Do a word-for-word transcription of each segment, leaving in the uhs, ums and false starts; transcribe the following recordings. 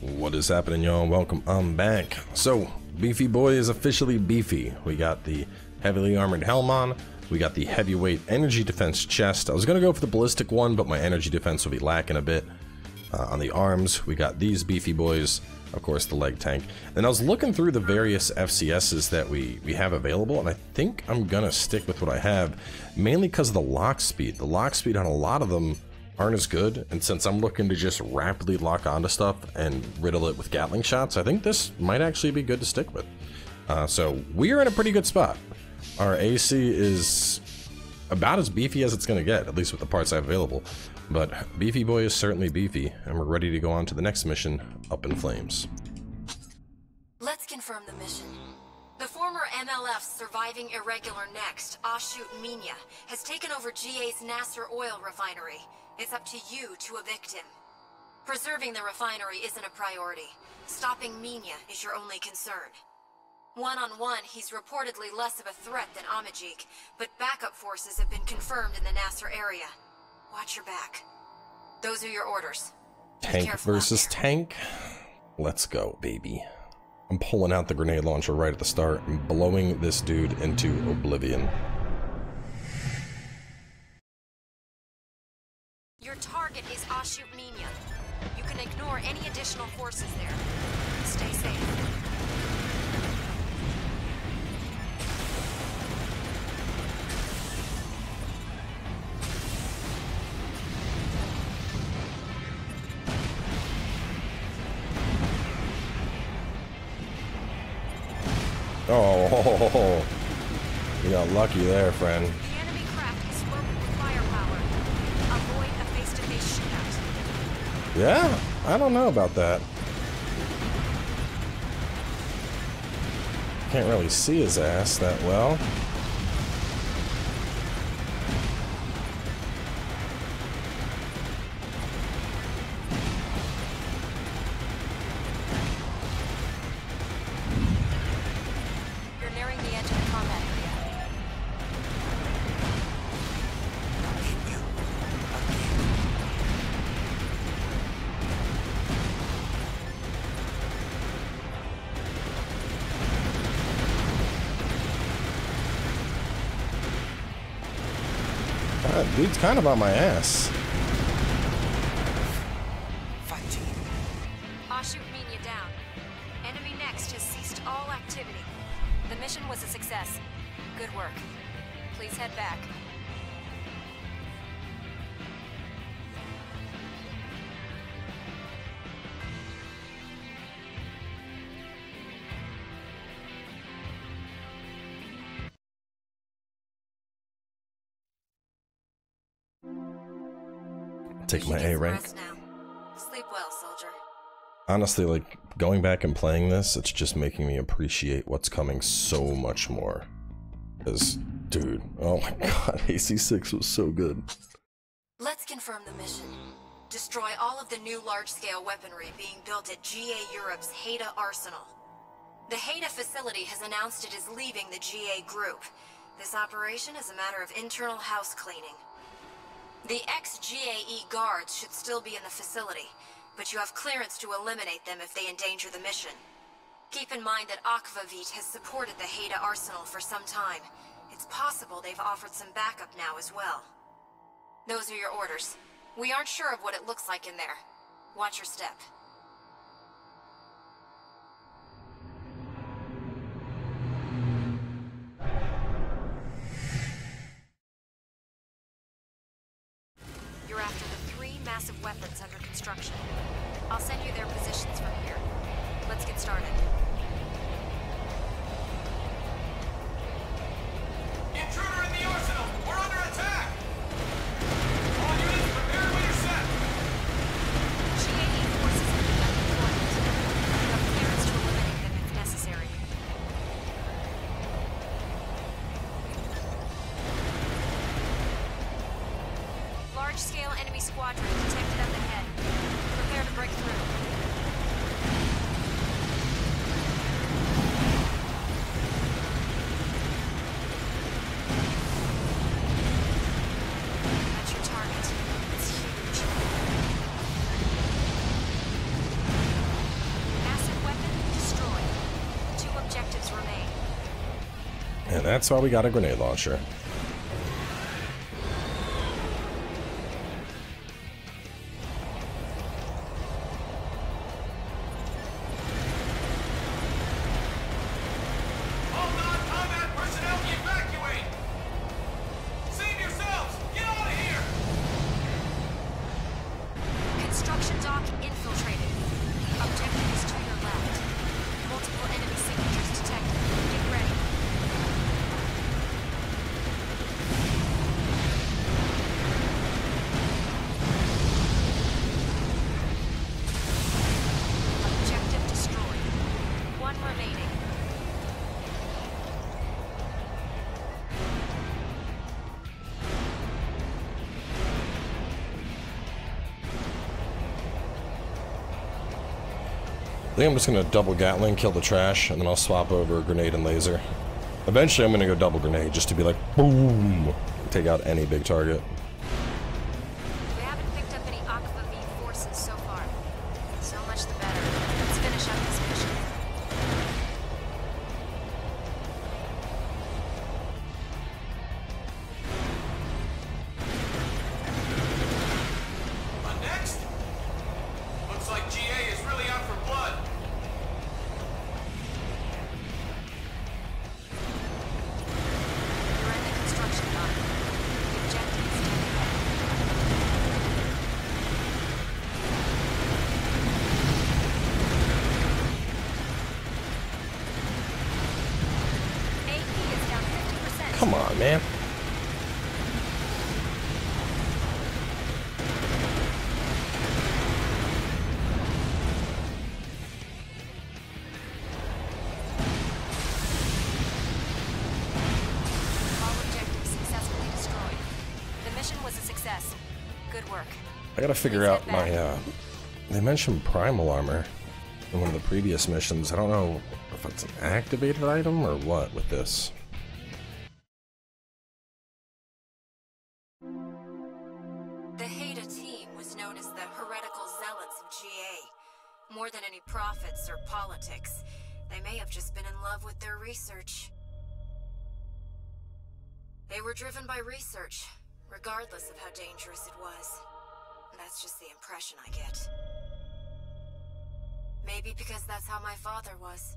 What is happening, y'all? Welcome. I'm back. So Beefy Boy is officially beefy. We got the heavily armored helm on. We got the heavyweight energy defense chest. I was gonna go for the ballistic one, but my energy defense will be lacking a bit. Uh, on the arms, we got these beefy boys, of course the leg tank. And I was looking through the various F C Ss that we, we have available, and I think I'm gonna stick with what I have, mainly because of the lock speed. The lock speed on a lot of them aren't as good, and since I'm looking to just rapidly lock onto stuff and riddle it with Gatling shots, I think this might actually be good to stick with. Uh, so we're in a pretty good spot. Our A C is about as beefy as it's gonna get, at least with the parts I have available. But Beefy Boy is certainly beefy, and we're ready to go on to the next mission, Up in Flames. Let's confirm the mission. The former M L F's surviving irregular next, Ashmut Minya, has taken over G A's Nasser oil refinery. It's up to you to evict him. Preserving the refinery isn't a priority. Stopping Minya is your only concern. One-on-one, he's reportedly less of a threat than Amajik, but backup forces have been confirmed in the Nasser area. Watch your back. Those are your orders. Tank versus tank. Let's go, baby. I'm pulling out the grenade launcher right at the start and blowing this dude into oblivion. Your target is Ashmut Minya. You can ignore any additional forces there. Stay safe. Oh, ho, ho, ho, ho. You got lucky there, friend. The enemy craft is loaded with firepower. Avoid a face-to-face shootout. Yeah, I don't know about that. Can't really see his ass that well. Dude's kind of on my ass. Fighting. Ashmut Minya down. Enemy next has ceased all activity. The mission was a success. Good work. Please head back. Take my A rank. Sleep well, soldier. Honestly, like, going back and playing this, it's just making me appreciate what's coming so much more. Because, dude, oh my god, A C six was so good. Let's confirm the mission. Destroy all of the new large-scale weaponry being built at G A Europe's Haida Arsenal. The Haida facility has announced it is leaving the G A group. This operation is a matter of internal house cleaning. The ex-G A E guards should still be in the facility, but you have clearance to eliminate them if they endanger the mission. Keep in mind that Aquavit has supported the Haida Arsenal for some time. It's possible they've offered some backup now as well. Those are your orders. We aren't sure of what it looks like in there. Watch your step. Massive weapons under construction. I'll send you their positions from here. Let's get started. Intruder in the arsenal! We're under attack! All units, prepare when you're set! G A E forces have begun deployment. We have clearance to eliminate them if necessary. Large-scale enemy squadron detected up ahead. Prepare to break through. That's your target. It's huge. That's why we got a grenade launcher. I think I'm just going to double Gatling, kill the trash, and then I'll swap over grenade and laser. Eventually I'm going to go double grenade just to be like, boom, take out any big target. We haven't picked up any Aquavit forces so far. So much the better. Let's finish up this mission. But next, looks like G A is really out for blood. Come on, man. I gotta figure out my, uh, they mentioned Primal Armor in one of the previous missions. I don't know if it's an activated item or what with this. The Haida team was known as the heretical zealots of G A. More than any prophets or politics, they may have just been in love with their research. They were driven by research, regardless of how dangerous it was. That's just the impression I get. Maybe because that's how my father was.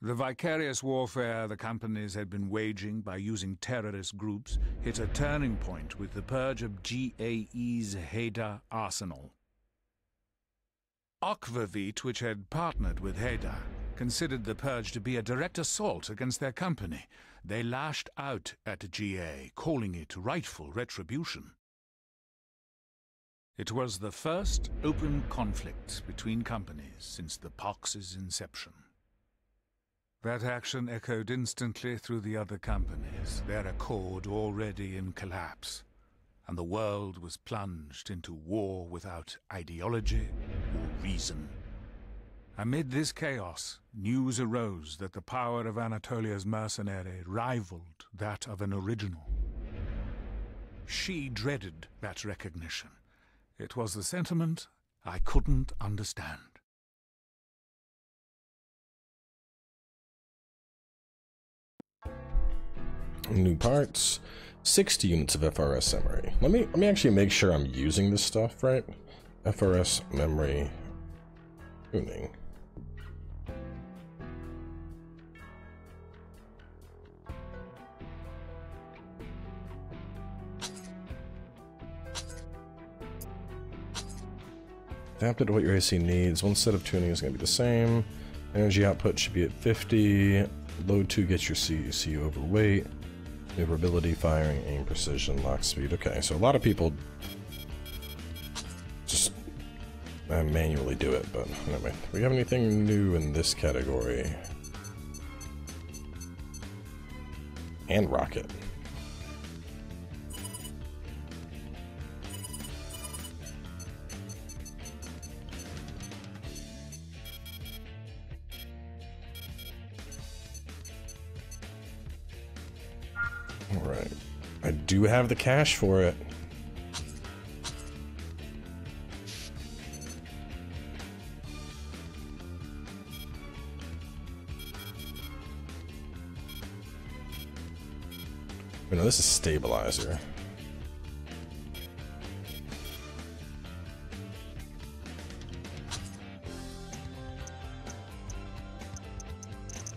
The vicarious warfare the companies had been waging by using terrorist groups hit a turning point with the purge of G A E's Haida Arsenal. Aquavit, which had partnered with Heda, considered the purge to be a direct assault against their company. They lashed out at G A, calling it rightful retribution. It was the first open conflict between companies since the Pox's inception. That action echoed instantly through the other companies, their accord already in collapse, and the world was plunged into war without ideology or reason. Amid this chaos, news arose that the power of Anatolia's mercenary rivaled that of an original. She dreaded that recognition. It was the sentiment I couldn't understand. New parts, sixty units of F R S memory. Let me, let me actually make sure I'm using this stuff right. F R S memory tuning. Adapted to what your A C needs. One set of tuning is going to be the same. Energy output should be at fifty. Load two gets your C C U overweight. Maneuverability, firing, aim, precision, lock speed. Okay, so a lot of people just uh, manually do it, but anyway. Do we have anything new in this category? And rocket. Alright, I do have the cash for it. But no, this is stabilizer.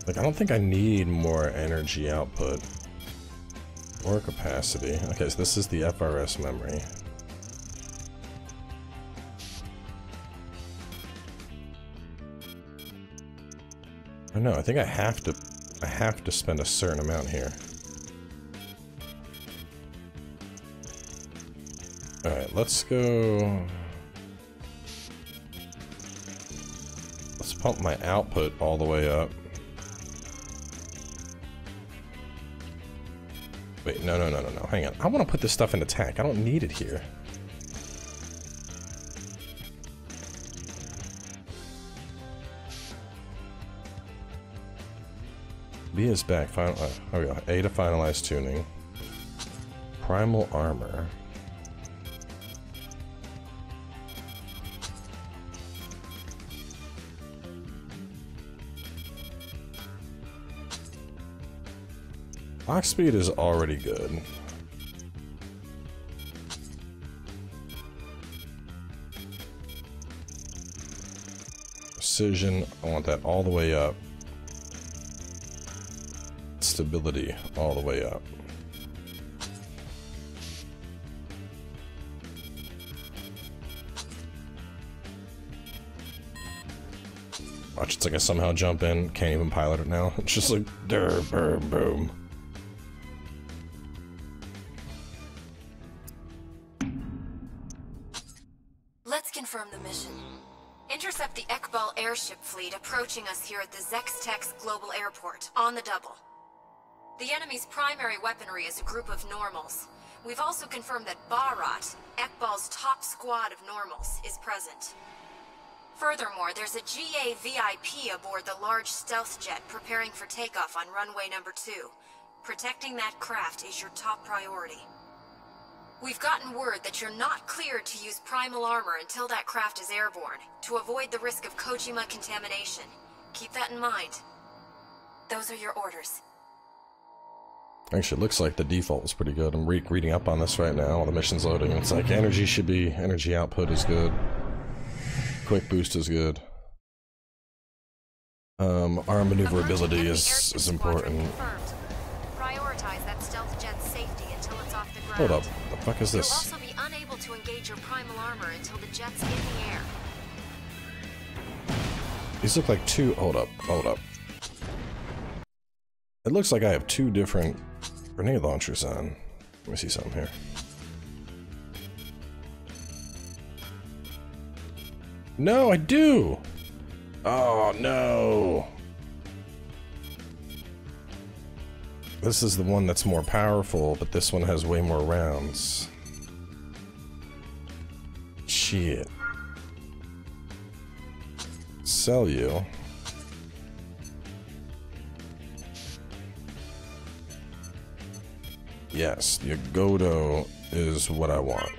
Like, I don't think I need more energy output or capacity. Okay, so this is the F R S memory. I don't know, I think I have to, I have to spend a certain amount here. Alright, let's go... Let's pump my output all the way up. Wait, no, no, no, no, no, hang on. I want to put this stuff in attack. I don't need it here. B is back. Final, uh, here we go. A to finalize tuning. Primal Armor. Lock speed is already good. Precision, I want that all the way up. Stability, all the way up. Watch, it's like I somehow jump in, can't even pilot it now. It's just like, der, boom, boom. Us here at the Zextex Global Airport, on the double. The enemy's primary weaponry is a group of normals. We've also confirmed that Barat, Ekbal's top squad of normals, is present. Furthermore, there's a G A V I P aboard the large stealth jet preparing for takeoff on runway number two. Protecting that craft is your top priority. We've gotten word that you're not cleared to use primal armor until that craft is airborne, to avoid the risk of Kojima contamination. Keep that in mind. Those are your orders. Actually, looks like the default was pretty good. I'm re reading up on this right now, all the missions loading. It's like energy should be, energy output is good. Quick boost is good. Um, arm maneuverability is, is important. Prioritize that stealth jet's safety until it's off the ground. Hold up. What the fuck is this? You'll also be unable to engage your primal armor until the jet's in the air. These look like two... Hold up, hold up. It looks like I have two different grenade launchers on. Let me see something here. No, I do! Oh, no! This is the one that's more powerful, but this one has way more rounds. Shit. Sell you. Yes, the Agodo is what I want.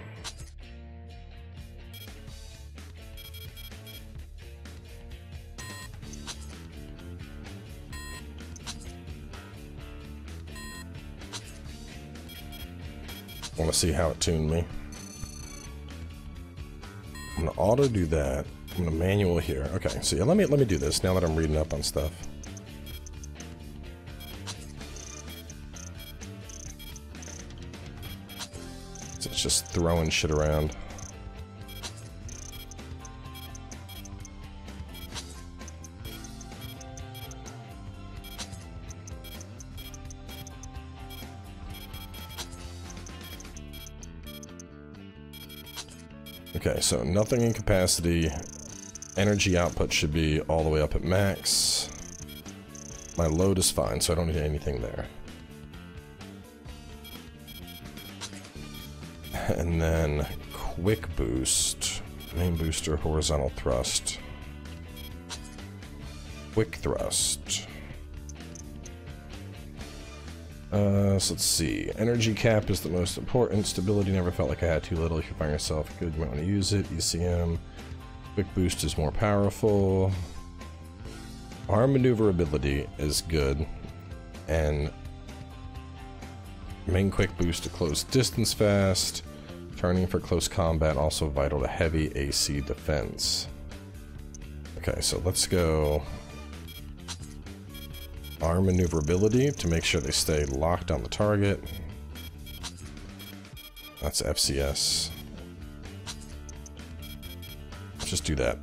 I want to see how it tuned me. I'm gonna auto do that. I'm gonna manual here. Okay, so yeah, let me let me do this now that I'm reading up on stuff. So it's just throwing shit around. Okay, so nothing in capacity. Energy output should be all the way up at max. My load is fine, so I don't need anything there. And then quick boost, main booster, horizontal thrust, quick thrust. Uh, so let's see. Energy cap is the most important. Stability never felt like I had too little. If you find yourself good, you might want to use it. E C M. Quick boost is more powerful. Arm maneuverability is good. And Main quick boost to close distance fast. Turning for close combat, also vital to heavy A C defense. Okay, so let's go arm maneuverability to make sure they stay locked on the target. That's F C S. Let's just do that.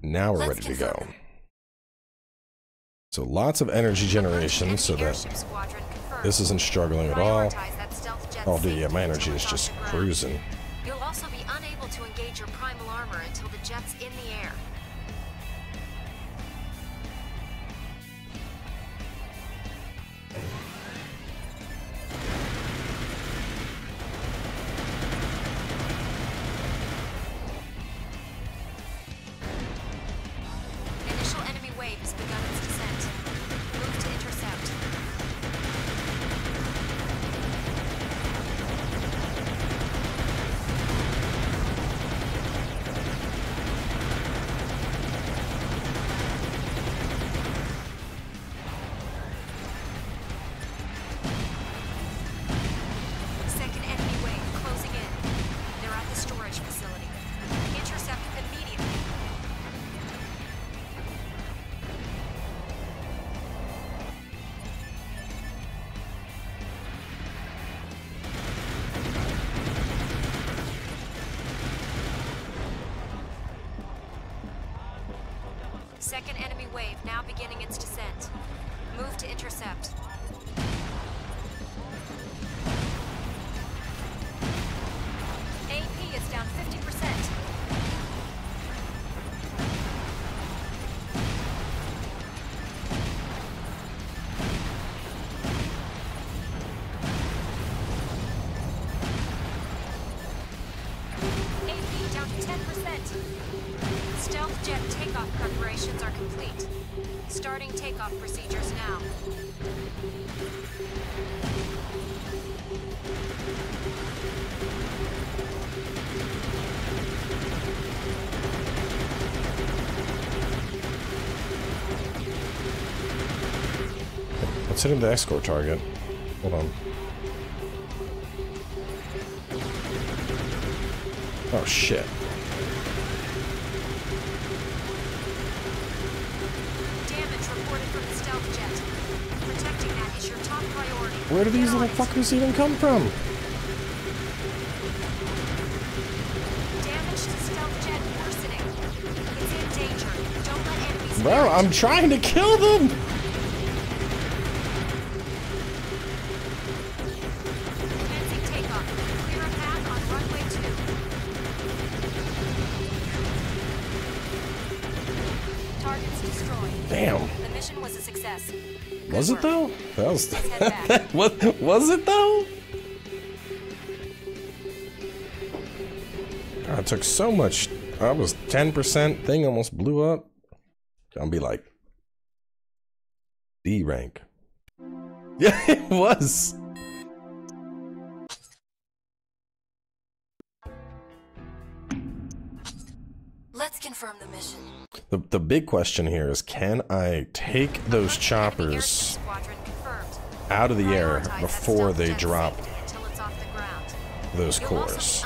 Now we're ready to go. So lots of energy generation so that this isn't struggling at all. Oh dude, yeah, my energy is just cruising. You'll also be unable to engage your primal armor until the jet's in the air. Second enemy wave now beginning its descent. Move to intercept. A P is down fifty percent. A P down ten percent. Stealth jet takeoff preparations are complete. Starting takeoff procedures now. Let's hit him the escort target. Hold on. Oh shit. Where do these little fuckers even come from? Damage to stealth jet worsening. It's in danger. Don't let enemies. Bro, I'm trying to kill them! Commencing takeoff. Clear a path on runway two. Targets destroyed. Damn. The mission was a success. Was it though? That was. What was it though? I took so much. I was ten percent. Thing almost blew up. Gonna be like D rank. Yeah, it was. Let's confirm the mission. The, the big question here is, can I take those choppers out of the air before they drop those cores?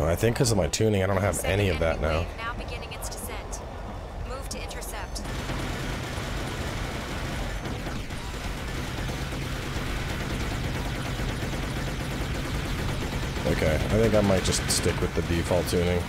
Well, I think because of my tuning, I don't have any of that now. Now beginning its descent. Move to intercept. Okay, I think I might just stick with the default tuning.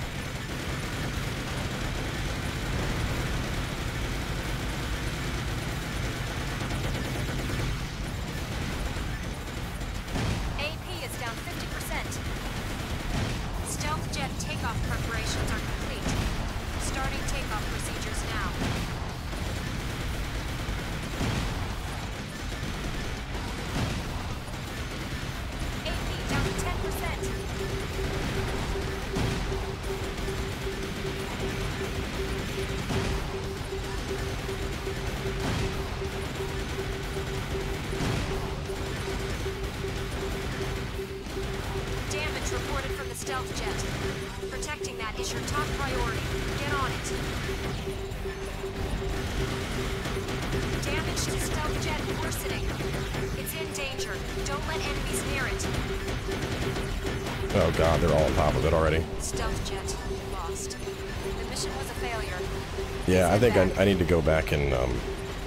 Yeah, I think I, I need to go back and, um,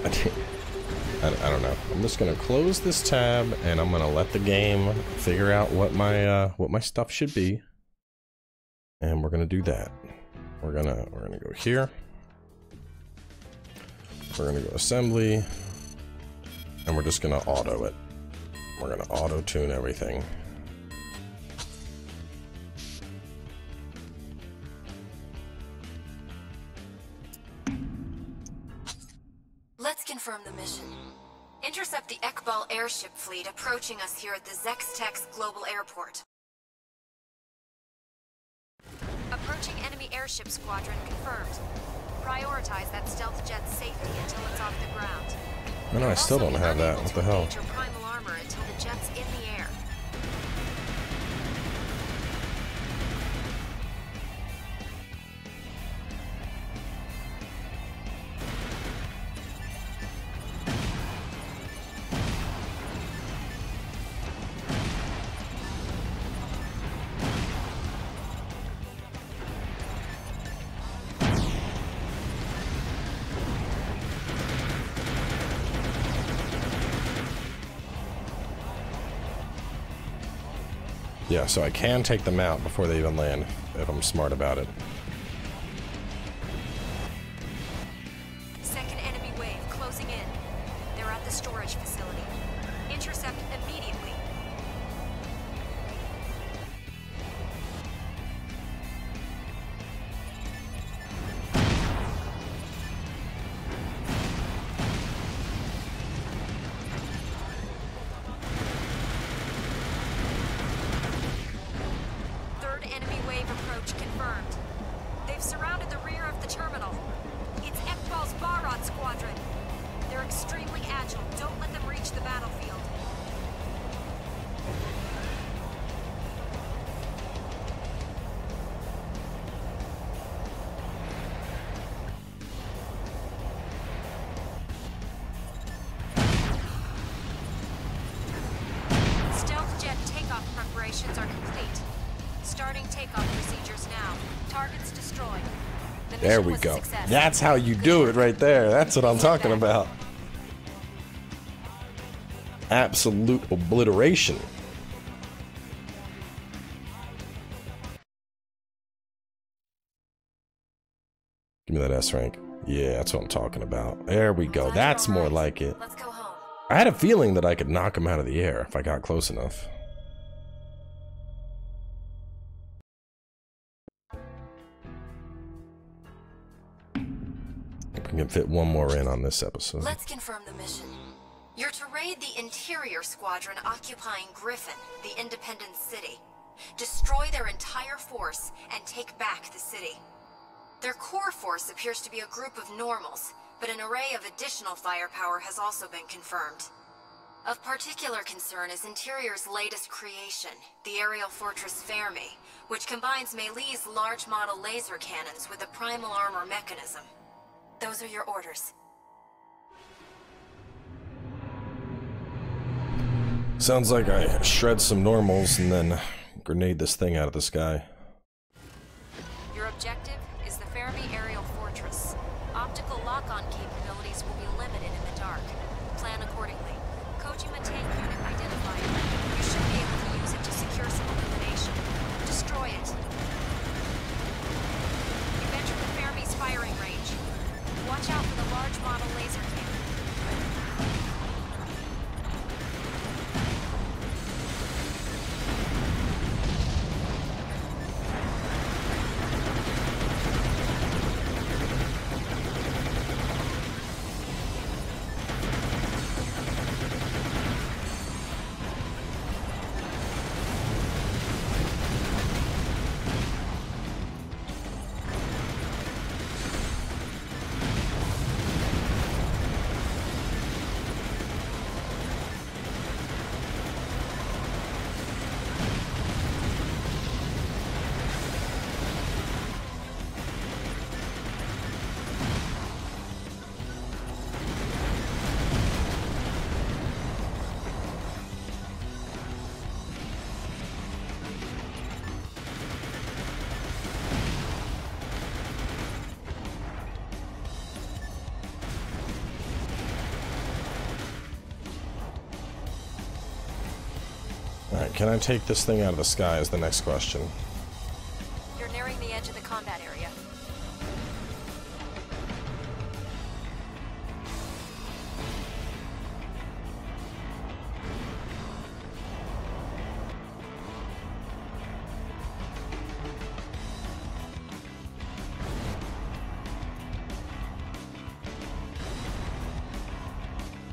I, I don't know. I'm just gonna close this tab and I'm gonna let the game figure out what my, uh, what my stuff should be. And we're gonna do that. We're gonna, we're gonna go here. We're gonna go assembly. And we're just gonna auto it. We're gonna auto-tune everything. Airship fleet approaching us here at the Zextex Global Airport. Approaching enemy airship squadron confirmed. Prioritize that stealth jet's safety until it's off the ground. No, no, I still don't have that. What the hell? Primal armor until the jet's in the air. Yeah, so I can take them out before they even land, if I'm smart about it. Second enemy wave closing in. They're at the storage facility. Intercept immediately. There we go. That's how you do it right there. That's what I'm talking about. Absolute obliteration. Give me that S rank. Yeah, that's what I'm talking about. There we go. That's more like it. I had a feeling that I could knock him out of the air if I got close enough. We can fit one more in on this episode. Let's confirm the mission. You're to raid the Interior squadron occupying Griffin, the independent city. Destroy their entire force and take back the city. Their core force appears to be a group of normals, but an array of additional firepower has also been confirmed. Of particular concern is Interior's latest creation, the aerial fortress Fermi, which combines Melee's large model laser cannons with a primal armor mechanism. Those are your orders. Sounds like I shred some normals and then grenade this thing out of the sky. objective is the Fermi aerial fortress. Optical lock-on capabilities will be limited in the dark. Plan accordingly. Kojima tank unit identified. You should be able to use it to secure some illumination. Destroy it. You've entered the Fermi's firing range. Watch out for the large model laser cannon. Can I take this thing out of the sky is the next question. You're nearing the edge of the combat area.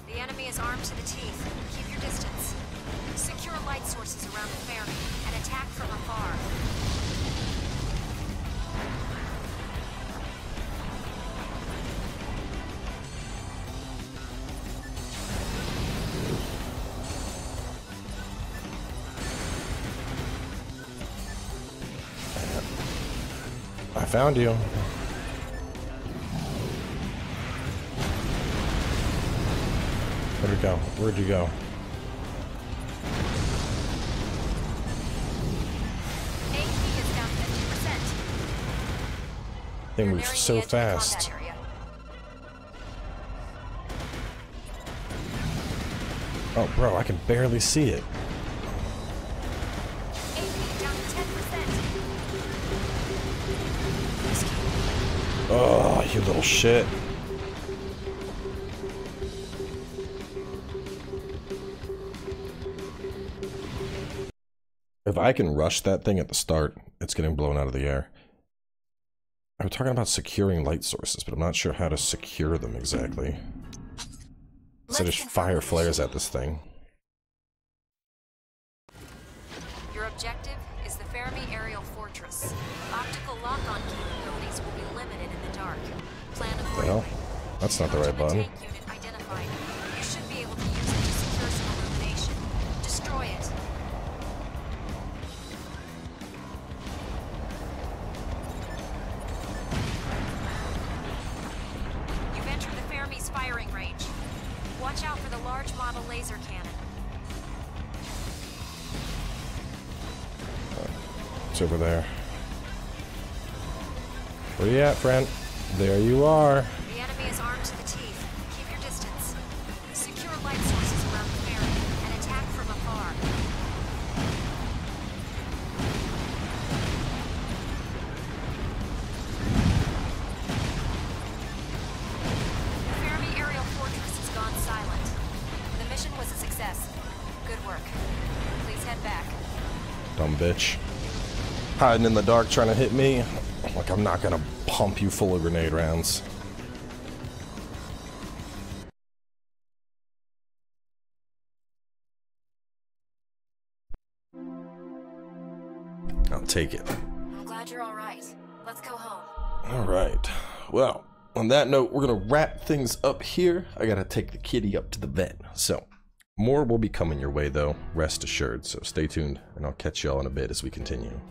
The enemy is armed to the teeth. Keep your distance. Secure light sources around the Fermi and attack from afar. I found you. Where'd you go? Where'd you go? They move so fast. Oh, bro, I can barely see it. Oh, you little shit. If I can rush that thing at the start, it's getting blown out of the air. I'm talking about securing light sources, but I'm not sure how to secure them exactly. So just fire flares at this thing. Your objective is the Fermi aerial fortress. Optical lock-on capabilities will be limited in the dark. Plan accordingly. Well, that's not the right button. Tank unit identified. You should be able to use it to secure some illumination. Destroy it. Firing range. Watch out for the large model laser cannon. It's over there. Where you at, friend? There you are. The enemy is armed to the teeth. Keep your distance. Secure light sources around the ferry and attack from afar. Bitch. Hiding in the dark trying to hit me. Like, I'm not gonna pump you full of grenade rounds. I'll take it. I'm glad you're alright. Let's go home. Alright. Well, on that note, we're gonna wrap things up here. I gotta take the kitty up to the vet. So. More will be coming your way though, rest assured, so stay tuned and I'll catch y'all in a bit as we continue.